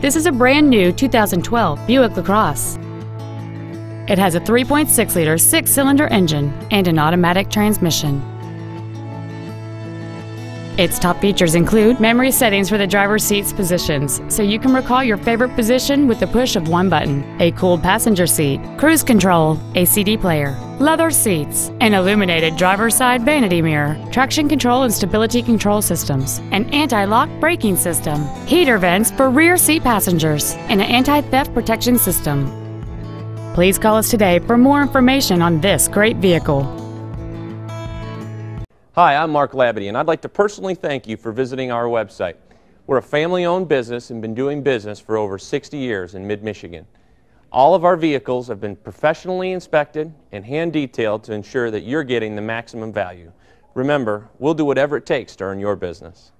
This is a brand new 2012 Buick LaCrosse. It has a 3.6-liter six-cylinder engine and an automatic transmission. Its top features include memory settings for the driver's seat's positions, so you can recall your favorite position with the push of one button, a cooled passenger seat, cruise control, a CD player, leather seats, an illuminated driver's side vanity mirror, traction control and stability control systems, an anti-lock braking system, heater vents for rear seat passengers, and an anti-theft protection system. Please call us today for more information on this great vehicle. Hi, I'm Mark Labadie, and I'd like to personally thank you for visiting our website. We're a family-owned business and been doing business for over 60 years in mid-Michigan. All of our vehicles have been professionally inspected and hand-detailed to ensure that you're getting the maximum value. Remember, we'll do whatever it takes to earn your business.